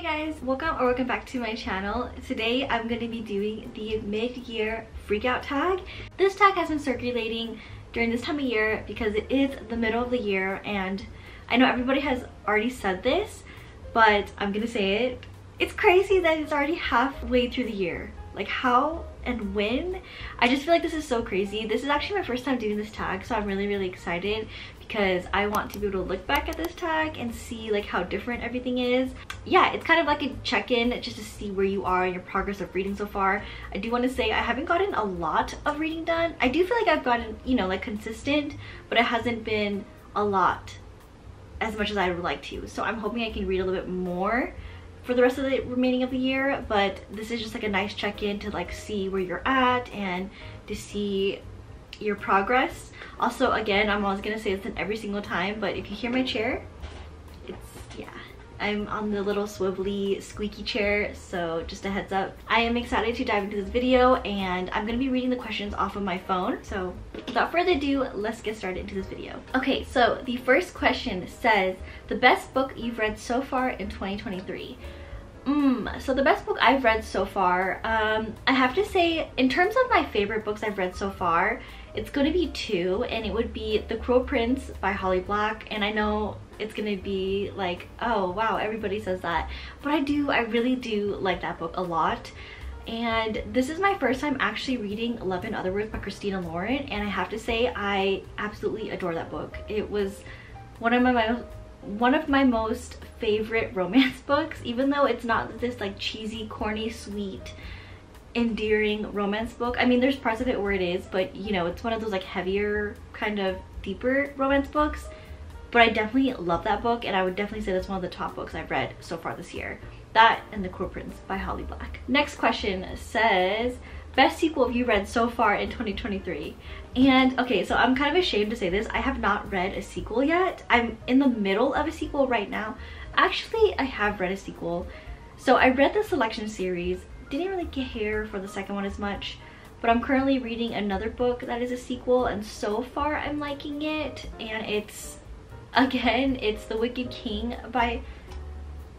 Hey guys, welcome back to my channel. Today I'm going to be doing the mid-year freakout tag. This tag has been circulating during this time of year because it is the middle of the year, and I know everybody has already said this, but I'm gonna say it. It's crazy that it's already halfway through the year. Like, how and when? I just feel like this is so crazy. This is actually my first time doing this tag, so I'm really excited because I want to be able to look back at this tag and see like how different everything is. Yeah, it's kind of like a check-in just to see where you are in your progress of reading so far. I do want to say I haven't gotten a lot of reading done. I do feel like I've gotten, you know, like consistent, but it hasn't been a lot as much as I would like to. So I'm hoping I can read a little bit more for the rest of the remaining of the year, but this is just like a nice check-in to like see where you're at and to see your progress. Also, again, I'm always gonna say this in every single time, but if you hear my chair, it's, yeah, I'm on the little swivelly squeaky chair, so just a heads up. I am excited to dive into this video, and I'm gonna be reading the questions off of my phone, so without further ado, let's get started into this video. Okay, so the first question says, the best book you've read so far in 2023. So the best book I've read so far, I have to say, in terms of my favorite books I've read so far, it's going to be two, and it would be The Cruel Prince by Holly Black. And I know it's going to be like, oh wow, everybody says that, but I really do like that book a lot. And this is my first time actually reading Love and Other Words by Christina Lauren, and I have to say I absolutely adore that book. It was one of my most favorite romance books, even though it's not this like cheesy, corny, sweet, endearing romance book. I mean, there's parts of it where it is, but you know, it's one of those like heavier, kind of deeper romance books. But I definitely love that book, and I would definitely say that's one of the top books I've read so far this year. That and The Cruel Prince by Holly Black. Next question says, best sequel have you read so far in 2023? And okay, so I'm kind of ashamed to say this, I have not read a sequel yet. I'm in the middle of a sequel right now. Actually, I have read a sequel. So I read the Selection series, didn't really care for the second one as much, but I'm currently reading another book that is a sequel, and so far I'm liking it. And it's, again, it's The Wicked King by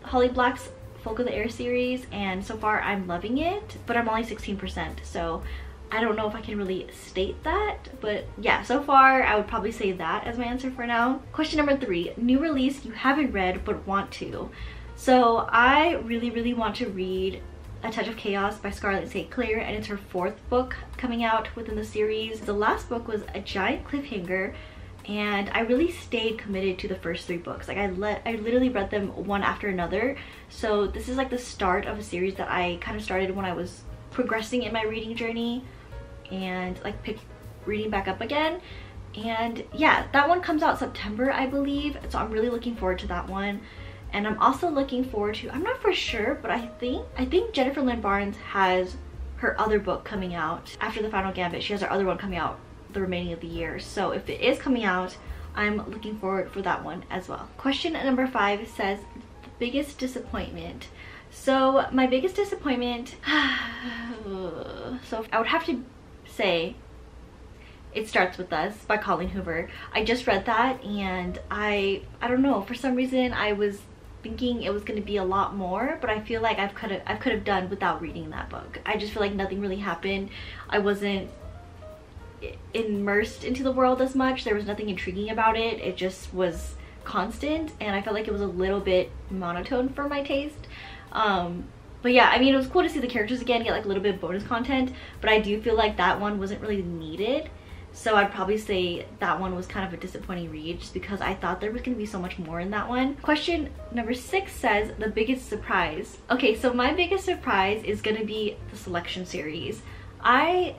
Holly Black's Folk of the Air series, and so far I'm loving it, but I'm only 16%, so I don't know if I can really state that, but yeah, so far I would probably say that as my answer for now. Question number 3, new release you haven't read but want to. So I really want to read A Touch of Chaos by Scarlett St. Clair, and it's her fourth book coming out within the series. The last book was a giant cliffhanger, and I really stayed committed to the first three books. Like, I literally read them one after another. So this is like the start of a series that I kind of started when I was progressing in my reading journey and like reading back up again. And yeah, that one comes out September, I believe. So I'm really looking forward to that one. And I'm also looking forward to, I'm not for sure, but I think Jennifer Lynn Barnes has her other book coming out after The Final Gambit. She has her other one coming out the remaining of the year, so if it is coming out, I'm looking forward for that one as well. Question number 5 says, the biggest disappointment. So my biggest disappointment, so I would have to say It Starts With Us by Colleen Hoover. I just read that, and I don't know, for some reason I was thinking it was going to be a lot more, but I feel like I could have done without reading that book. I just feel like nothing really happened. I wasn't immersed into the world as much. There was nothing intriguing about it. It just was constant, and I felt like it was a little bit monotone for my taste. But yeah, I mean, it was cool to see the characters again, get like a little bit of bonus content, but I do feel like that one wasn't really needed. So I'd probably say that one was kind of a disappointing read, just because I thought there was going to be so much more in that one. Question number 6 says, the biggest surprise. Okay, so my biggest surprise is going to be the Selection series. I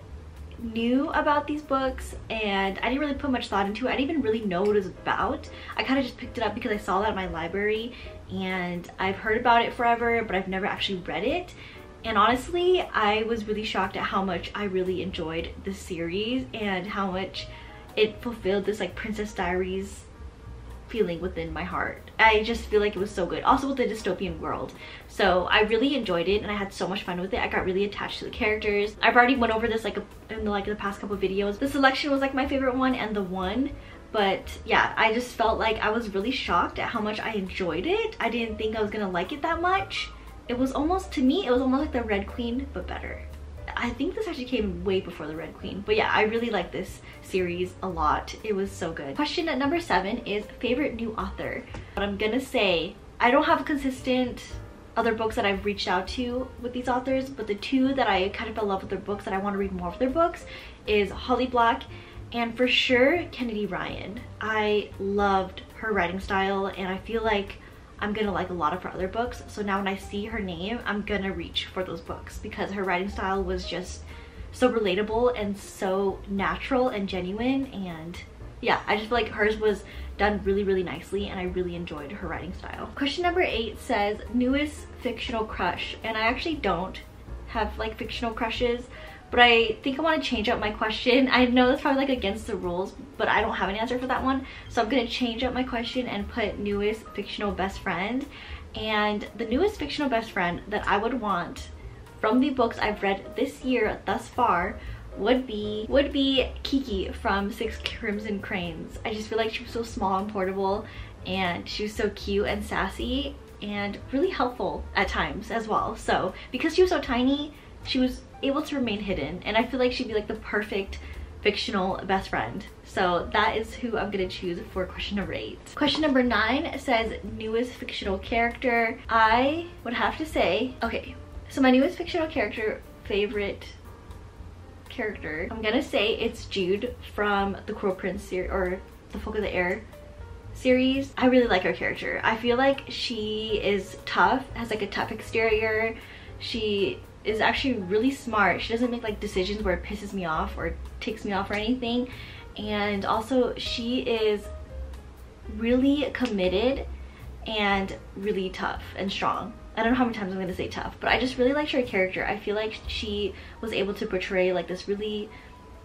knew about these books, and I didn't really put much thought into it. I didn't even really know what it was about. I kind of just picked it up because I saw that in my library, and I've heard about it forever, but I've never actually read it. And honestly, I was really shocked at how much I really enjoyed this series and how much it fulfilled this like Princess Diaries feeling within my heart. I just feel like it was so good, also with the dystopian world. So I really enjoyed it, and I had so much fun with it. I got really attached to the characters. I've already went over this like in the past couple of videos. The Selection was like my favorite one, and The One But yeah, I just felt like I was really shocked at how much I enjoyed it. I didn't think I was gonna like it that much. It was almost, to me, it was almost like The Red Queen, but better. I think this actually came way before The Red Queen. But yeah, I really like this series a lot. It was so good. Question at number 7 is favorite new author. But I'm gonna say, I don't have a consistent other books that I've reached out to with these authors, but the two that I kind of fell in love with their books that I want to read more of their books is Holly Black and for sure Kennedy Ryan. I loved her writing style and I feel like I'm gonna like a lot of her other books, so now when I see her name I'm gonna reach for those books because her writing style was just so relatable and so natural and genuine. And yeah, I just feel like hers was done really, really nicely and I really enjoyed her writing style. Question number 8 says newest fictional crush, and I actually don't have like fictional crushes, but I think I want to change up my question. I know that's probably like against the rules, but I don't have an answer for that one, so I'm gonna change up my question and put newest fictional best friend. And the newest fictional best friend that I would want from the books I've read this year thus far would be Kiki from Six Crimson Cranes. I just feel like she was so small and portable and she was so cute and sassy and really helpful at times as well. So because she was so tiny, she was able to remain hidden and I feel like she'd be like the perfect fictional best friend. So that is who I'm gonna choose for question number 8. Question number 9 says newest fictional character. I would have to say, okay, so my newest fictional character, favorite character, I'm gonna say it's Jude from The Cruel Prince series or the Folk of the Air series. I really like her character. I feel like she is tough, has like a tough exterior. She is actually really smart. She doesn't make like decisions where it pisses me off or takes me off or anything. And also she is really committed and really tough and strong. I don't know how many times I'm gonna say tough, but I just really liked her character. I feel like she was able to portray like this really,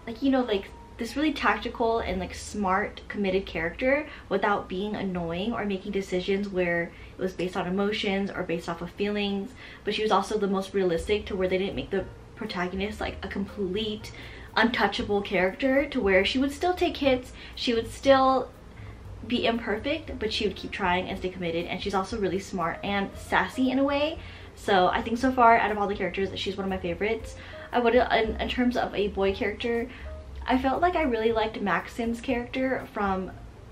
like, you know, like this really tactical and like smart, committed character without being annoying or making decisions where it was based on emotions or based off of feelings. But she was also the most realistic to where they didn't make the protagonist like a complete untouchable character, to where she would still take hits, she would still be imperfect, but she would keep trying and stay committed. And she's also really smart and sassy in a way. So I think so far out of all the characters, she's one of my favorites. I would, in terms of a boy character, I felt like I really liked Maxim's character from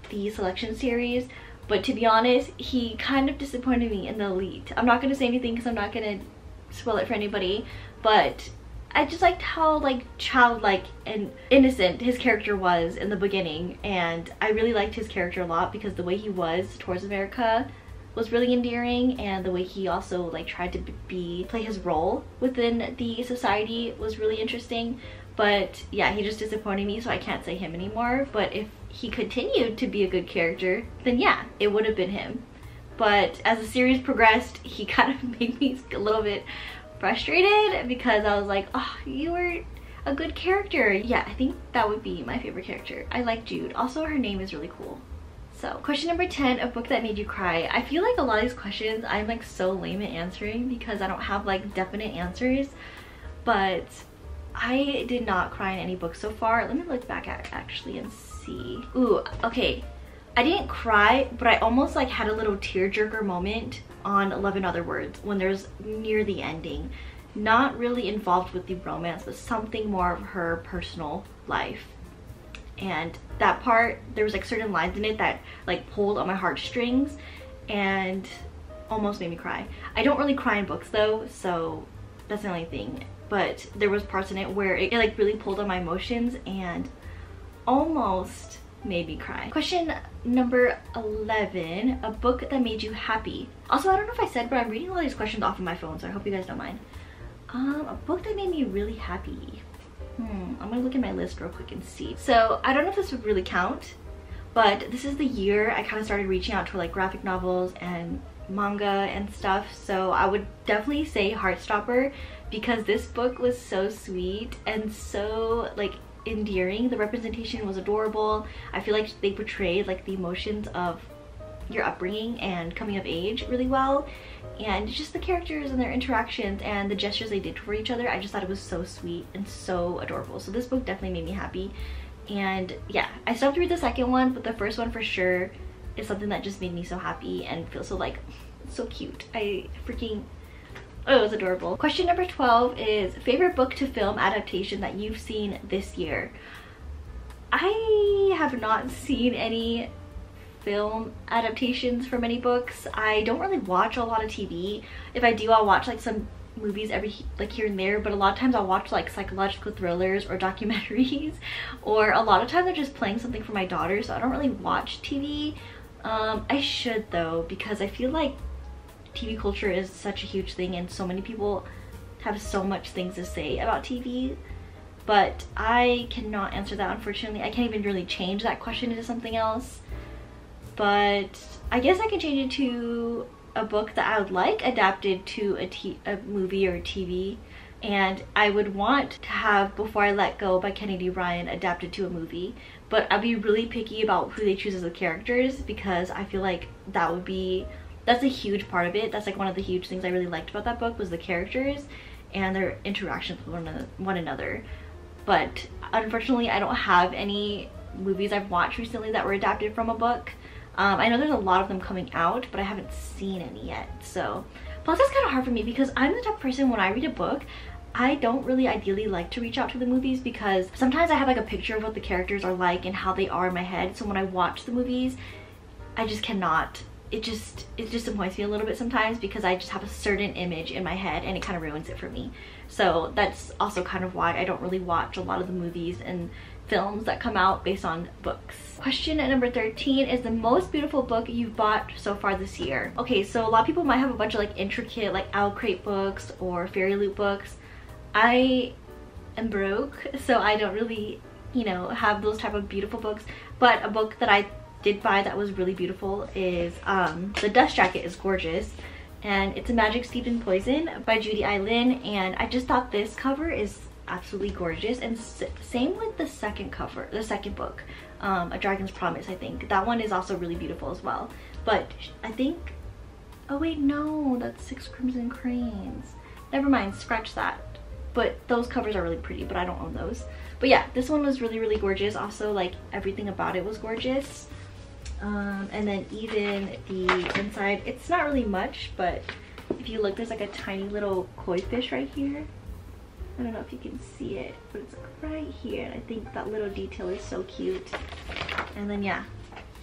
the Selection series, but to be honest, he kind of disappointed me in The Elite. I'm not gonna say anything because I'm not gonna spoil it for anybody, but I just liked how like childlike and innocent his character was in the beginning, and I really liked his character a lot because the way he was towards America was really endearing, and the way he also like tried to play his role within the society was really interesting. But yeah, he just disappointed me, so I can't say him anymore. But if he continued to be a good character, then yeah, it would have been him. But as the series progressed, he kind of made me a little bit frustrated because I was like, oh, you were a good character. Yeah, I think that would be my favorite character. I like Jude. Also, her name is really cool. So question number 10, a book that made you cry. I feel like a lot of these questions I'm like so lame at answering because I don't have like definite answers, but I did not cry in any book so far. Let me look back at actually and see. Ooh, okay. I didn't cry, but I almost like had a little tearjerker moment on Love and Other Words when there's near the ending. Not really involved with the romance, but something more of her personal life. And that part, there was like certain lines in it that like pulled on my heartstrings and almost made me cry. I don't really cry in books though, so that's the only thing. But there was parts in it where it like really pulled on my emotions and almost made me cry. Question number 11, a book that made you happy. Also, I don't know if I said, but I'm reading all these questions off of my phone, so I hope you guys don't mind. A book that made me really happy. I'm gonna look at my list real quick and see. So I don't know if this would really count, but this is the year I kind of started reaching out to like graphic novels and manga and stuff, so I would definitely say Heartstopper, because this book was so sweet and so like endearing. The representation was adorable. I feel like they portrayed like the emotions of your upbringing and coming of age really well, and just the characters and their interactions and the gestures they did for each other. I just thought it was so sweet and so adorable, so this book definitely made me happy. And yeah, I still have to read the second one, but the first one for sure is something that just made me so happy and feel so like so cute. I freaking, oh, it was adorable. Question number 12 is favorite book to film adaptation that you've seen this year. I have not seen any film adaptations from any books. I don't really watch a lot of TV. If I do, I'll watch like some movies every like here and there, but a lot of times I'll watch like psychological thrillers or documentaries, or a lot of times they're just playing something for my daughter, so I don't really watch TV. I should though, because I feel like TV culture is such a huge thing and so many people have so much things to say about TV, but I cannot answer that, unfortunately. I can't even really change that question into something else, but I guess I can change it to a book that I would like adapted to a movie or a TV, and I would want to have Before I Let Go by Kennedy Ryan adapted to a movie, but I'd be really picky about who they choose as the characters, because I feel like that would be, that's a huge part of it. That's like one of the huge things I really liked about that book was the characters and their interactions with one another. But unfortunately I don't have any movies I've watched recently that were adapted from a book. I know there's a lot of them coming out, but I haven't seen any yet. So, plus it's kind of hard for me because I'm the type of person when I read a book, I don't really ideally like to reach out to the movies, because sometimes I have like a picture of what the characters are like and how they are in my head. So when I watch the movies, I just cannot. It just disappoints me a little bit sometimes, because I just have a certain image in my head and it kind of ruins it for me. So that's also kind of why I don't really watch a lot of the movies and films that come out based on books. Question number 13 is the most beautiful book you've bought so far this year. Okay, so a lot of people might have a bunch of like intricate like owl crate books or fairy loot books. I am broke, so I don't really, you know, have those type of beautiful books, but a book that I did buy that was really beautiful is The Dust Jacket is gorgeous, and it's A Magic Steeped in Poison by Judy I. Lin, and I just thought this cover is absolutely gorgeous, and same with the second cover, the second book, A Dragon's Promise. I think that one is also really beautiful as well, but I think, oh wait, no, that's Six Crimson Cranes, never mind, scratch that. But those covers are really pretty, but I don't own those. But yeah, this one was really really gorgeous. Also like everything about it was gorgeous, and then even the inside, it's not really much, but if you look, there's like a tiny little koi fish right here. I don't know if you can see it, but it's right here, and I think that little detail is so cute. And then yeah,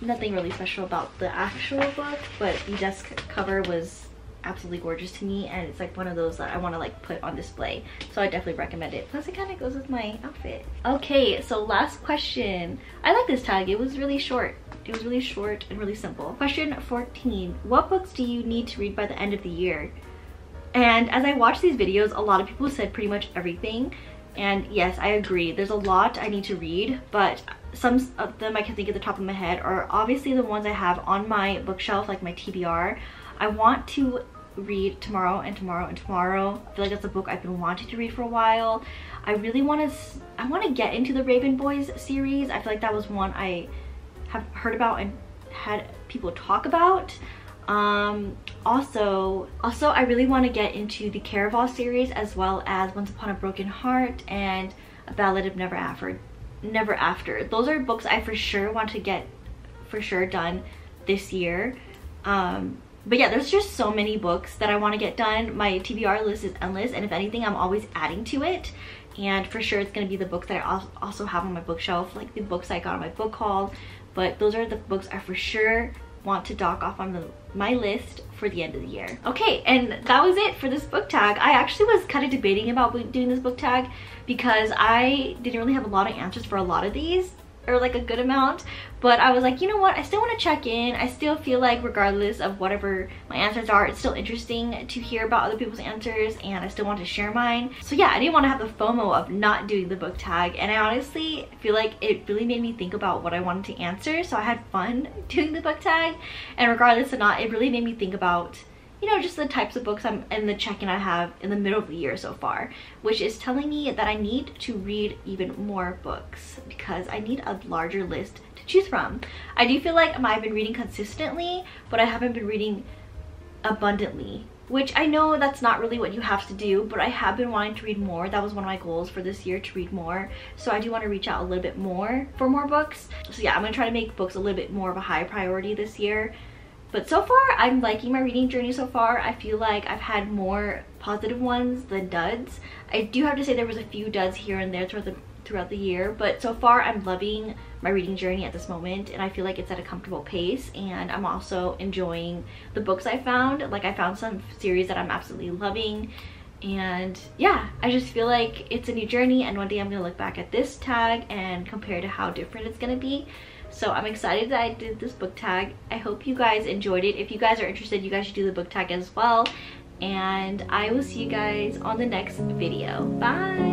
nothing really special about the actual book, but the desk cover was absolutely gorgeous to me, and it's like one of those that I want to like put on display, so I definitely recommend it. Plus it kind of goes with my outfit. Okay, so last question. I like this tag, it was really short and really simple. Question 14, what books do you need to read by the end of the year? And as I watched these videos, a lot of people said pretty much everything, and yes, I agree, there's a lot I need to read, but some of them I can think at the top of my head are obviously the ones I have on my bookshelf, like my TBR. I want to read Tomorrow and Tomorrow and Tomorrow. I feel like that's a book I've been wanting to read for a while. I really want to, I want to get into the Raven Boys series. I feel like that was one I have heard about and had people talk about. Also I really want to get into the Caraval series, as well as Once Upon a Broken Heart and A Ballad of Never After. Those are books I for sure want to get done this year. But yeah, there's just so many books that I want to get done. My TBR list is endless, and if anything, I'm always adding to it. And for sure, it's going to be the books that I also have on my bookshelf, like the books I got on my book haul. But those are the books I for sure want to dock off on my list for the end of the year. Okay, and that was it for this book tag. I actually was kind of debating about doing this book tag because I didn't really have a lot of answers for a lot of these, or like a good amount, but I was like, you know what, I still want to check in. I still feel like regardless of whatever my answers are, it's still interesting to hear about other people's answers, and I still want to share mine. So yeah, I didn't want to have the FOMO of not doing the book tag, and I honestly feel like it really made me think about what I wanted to answer, so I had fun doing the book tag. And regardless or not, it really made me think about, you know, just the types of books I'm and the check-in I have in the middle of the year so far, which is telling me that I need to read even more books because I need a larger list to choose from. I do feel like I've been reading consistently, but I haven't been reading abundantly which I know that's not really what you have to do, but I have been wanting to read more. That was one of my goals for this year, to read more. So I do want to reach out a little bit more for more books. So yeah, I'm going to try to make books a little bit more of a high priority this year. But so far, I'm liking my reading journey so far. I feel like I've had more positive ones than duds. I do have to say there was a few duds here and there throughout the year, but so far I'm loving my reading journey at this moment, and I feel like it's at a comfortable pace, and I'm also enjoying the books I found. Like, I found some series that I'm absolutely loving, and yeah, I just feel like it's a new journey, and one day I'm gonna look back at this tag and compare to how different it's gonna be. So I'm excited that I did this book tag. I hope you guys enjoyed it. If you guys are interested, you guys should do the book tag as well, and I will see you guys on the next video. Bye.